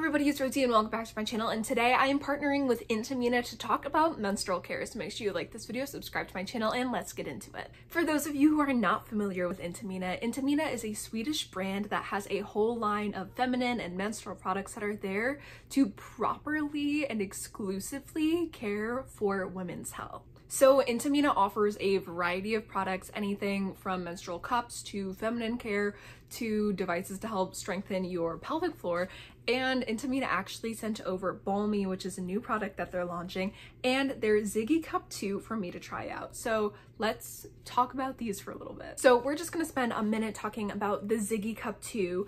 everybody, it's Rosie and welcome back to my channel, and today I am partnering with Intimina to talk about menstrual care, so make sure you like this video, subscribe to my channel, and let's get into it. For those of you who are not familiar with Intimina, Intimina is a Swedish brand that has a whole line of feminine and menstrual products that are there to properly and exclusively care for women's health. So Intimina offers a variety of products, anything from menstrual cups to feminine care to devices to help strengthen your pelvic floor. And Intimina actually sent over Balmy, which is a new product that they're launching, and their Ziggy Cup 2 for me to try out. So let's talk about these for a little bit. So we're just gonna spend a minute talking about the Ziggy Cup 2,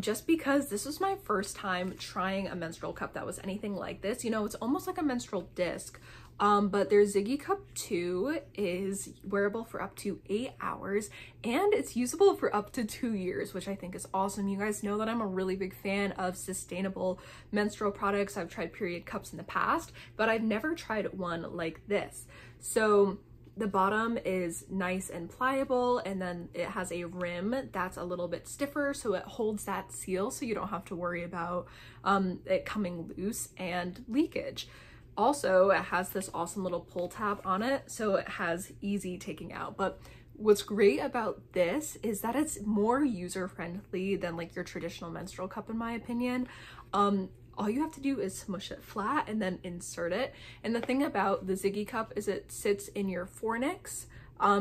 just because this was my first time trying a menstrual cup that was anything like this. You know, it's almost like a menstrual disc, but their Ziggy Cup 2 is wearable for up to 8 hours, and it's usable for up to 2 years, which I think is awesome. You guys know that I'm a really big fan of sustainable menstrual products. I've tried period cups in the past, but I've never tried one like this. So the bottom is nice and pliable, and then it has a rim that's a little bit stiffer, so it holds that seal, so you don't have to worry about it coming loose and leakage. Also, it has this awesome little pull tab on it, so it has easy taking out. But what's great about this is that it's more user-friendly than like your traditional menstrual cup, in my opinion. All you have to do is smush it flat and then insert it. And the thing about the Ziggy Cup is it sits in your fornix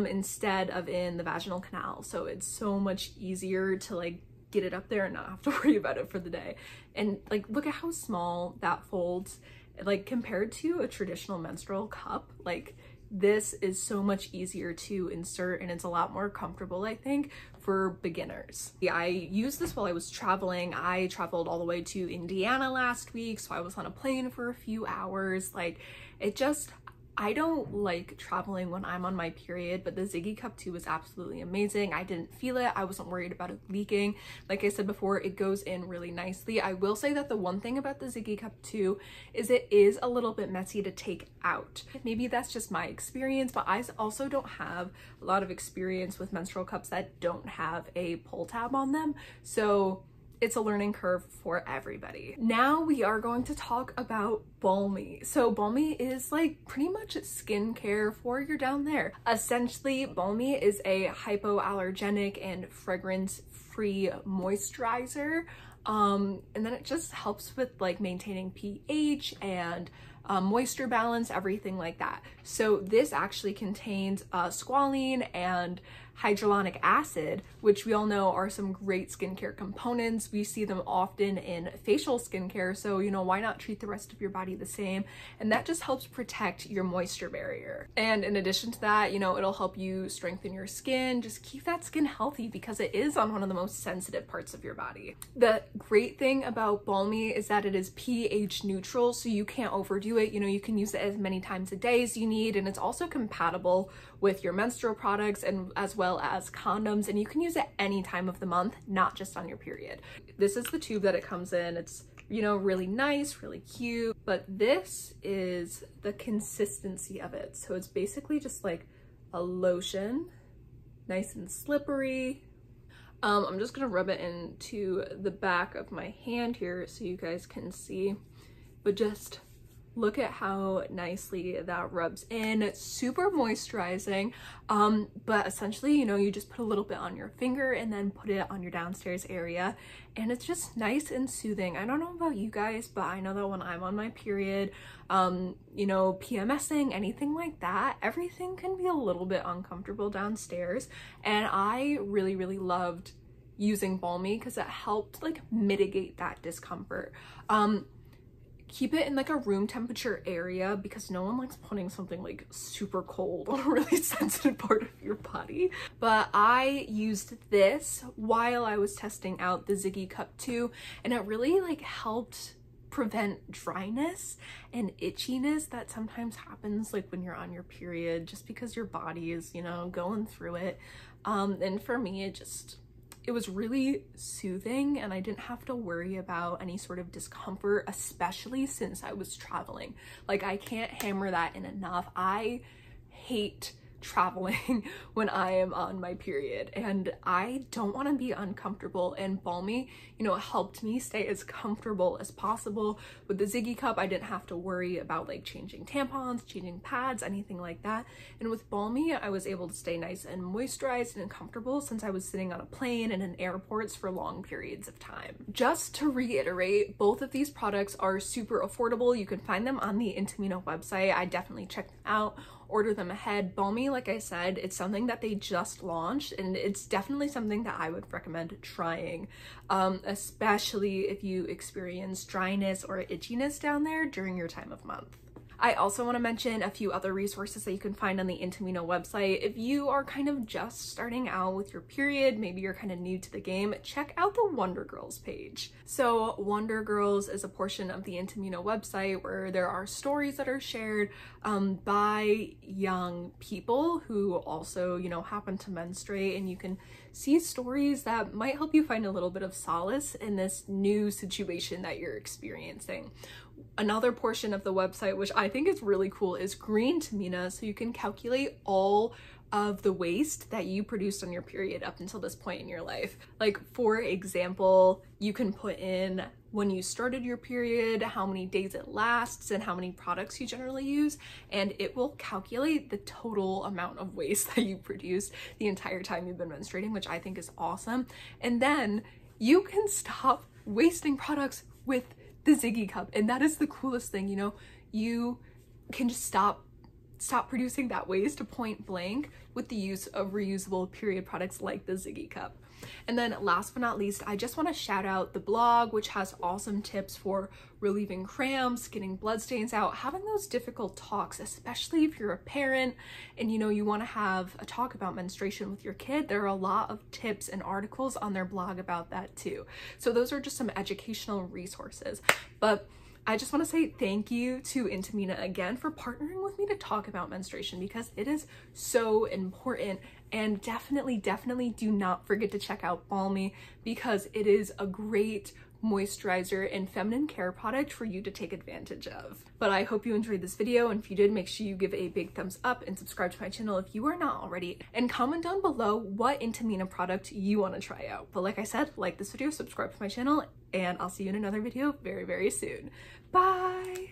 instead of in the vaginal canal. So it's so much easier to like get it up there and not have to worry about it for the day. And like, look at how small that folds. Like compared to a traditional menstrual cup, like this is so much easier to insert, and it's a lot more comfortable, I think, for beginners. Yeah, I used this while I was traveling. I traveled all the way to Indiana last week, so I was on a plane for a few hours. Like it just, I don't like traveling when I'm on my period, but the Ziggy Cup 2 was absolutely amazing. I didn't feel it. I wasn't worried about it leaking. Like I said before, it goes in really nicely. I will say that the one thing about the Ziggy Cup 2 is it is a little bit messy to take out. Maybe that's just my experience, but I also don't have a lot of experience with menstrual cups that don't have a pull tab on them. So it's a learning curve for everybody. Now we are going to talk about Balmy. So Balmy is like pretty much skincare for your down there. Essentially, Balmy is a hypoallergenic and fragrance-free moisturizer. And then it just helps with like maintaining pH and moisture balance, everything like that. So this actually contains squalene and hyaluronic acid, which we all know are some great skincare components. We see them often in facial skincare, so you know, why not treat the rest of your body the same? And that just helps protect your moisture barrier. And in addition to that, you know, it'll help you strengthen your skin, just keep that skin healthy, because it is on one of the most sensitive parts of your body. The great thing about Balmy is that it is pH neutral, so you can't overdo it. You know, you can use it as many times a day as you need, and it's also compatible with your menstrual products and as well as condoms, and you can use it any time of the month, not just on your period. This is the tube that it comes in. It's, you know, really nice, really cute, but this is the consistency of it. So it's basically just like a lotion, nice and slippery. I'm just gonna rub it into the back of my hand here so you guys can see, but just look at how nicely that rubs in. It's super moisturizing, but essentially, you know, you just put a little bit on your finger and then put it on your downstairs area, and it's just nice and soothing. I don't know about you guys, but I know that when I'm on my period, you know, PMSing, anything like that, everything can be a little bit uncomfortable downstairs, and I really, really loved using Balmy because it helped like mitigate that discomfort. Keep it in like a room temperature area, because no one likes putting something like super cold on a really sensitive part of your body. But I used this while I was testing out the Ziggy Cup 2, and it really like helped prevent dryness and itchiness that sometimes happens like when you're on your period, just because your body is, you know, going through it. And for me, it was really soothing, and I didn't have to worry about any sort of discomfort, especially since I was traveling. Like, I can't hammer that in enough. I hate traveling when I am on my period, and I don't want to be uncomfortable, and Balmy, you know, helped me stay as comfortable as possible. With the Ziggy Cup, I didn't have to worry about like changing tampons, changing pads, anything like that, and with Balmy I was able to stay nice and moisturized and comfortable since I was sitting on a plane and in airports for long periods of time. Just to reiterate, both of these products are super affordable. You can find them on the Intimina website. I definitely check them out, order them ahead. Balmy, like I said, it's something that they just launched, and it's definitely something that I would recommend trying, especially if you experience dryness or itchiness down there during your time of month. I also want to mention a few other resources that you can find on the Intimina website. If you are kind of just starting out with your period, maybe you're kind of new to the game, check out the Wonder Girls page. So Wonder Girls is a portion of the Intimina website where there are stories that are shared by young people who also, you know, happen to menstruate, and you can see stories that might help you find a little bit of solace in this new situation that you're experiencing. Another portion of the website, which I think is really cool, is Greentimina, so you can calculate all of the waste that you produced on your period up until this point in your life. Like, for example, you can put in when you started your period, how many days it lasts, and how many products you generally use, and it will calculate the total amount of waste that you produced the entire time you've been menstruating, which I think is awesome. And then you can stop wasting products with the Ziggy Cup, and that is the coolest thing. You know, you can just stop producing that waste to point blank with the use of reusable period products like the Ziggy Cup. And then last but not least, I just want to shout out the blog, which has awesome tips for relieving cramps, getting bloodstains out, having those difficult talks, especially if you're a parent and, you know, you want to have a talk about menstruation with your kid. There are a lot of tips and articles on their blog about that too. So those are just some educational resources. But I just want to say thank you to Intimina again for partnering with me to talk about menstruation, because it is so important. And definitely do not forget to check out Balmy, because it is a great moisturizer and feminine care product for you to take advantage of. But I hope you enjoyed this video, and if you did, make sure you give a big thumbs up and subscribe to my channel if you are not already, and comment down below what Intimina product you want to try out. But like I said, like this video, subscribe to my channel, and I'll see you in another video very, very soon. Bye!